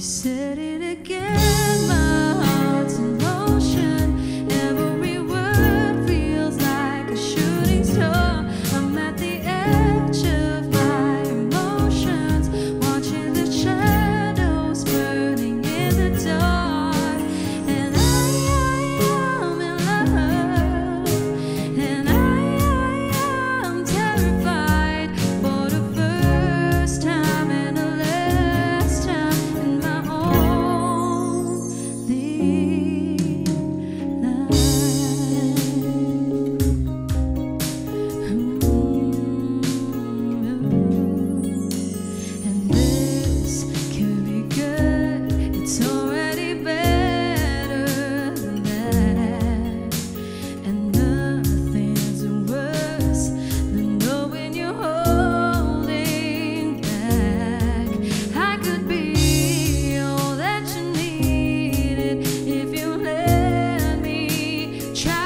You said it again, my heart's in motion. Every word feels like a shooting star. I'm at the edge of my emotions, watching the shadows burning in the dark. And I am in love, and I am terrified. For the first time and the last time in my only life. And this could be good. It's already better than that. And nothing's worse than knowing you're holding back. I could be all that you needed if you let me try.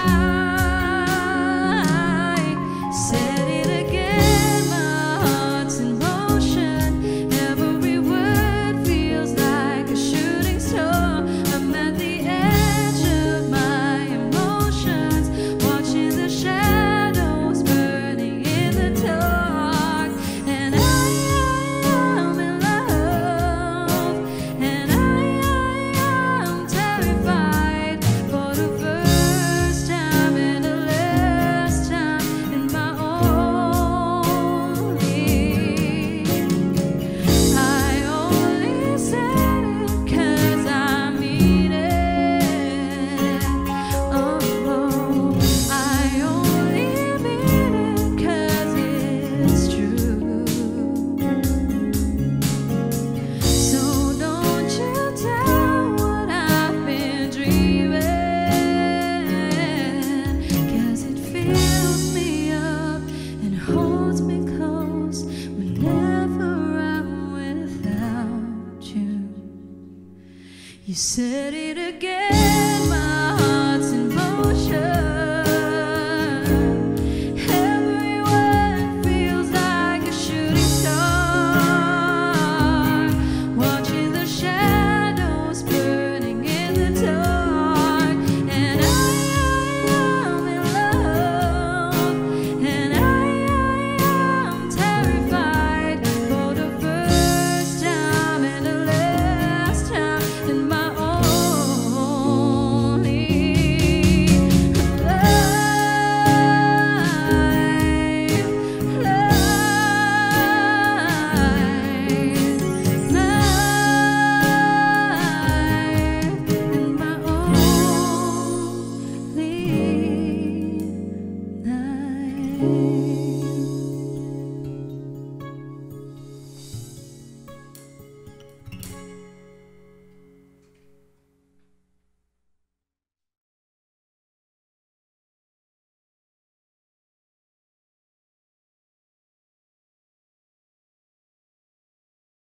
Said it again, my heart's in motion. Every word feels like a shooting star. I'm at the edge of my emotions, watching the shadows burning in the dark. And I am in love, and I am terrified. For the first time and the last time in my only. I only said it 'cause I mean it. Oh, I only mean it 'cause it's true. So don't you tell what I've been dreaming, 'cause it fills me up and holds me close whenever I'm without you. You said it again.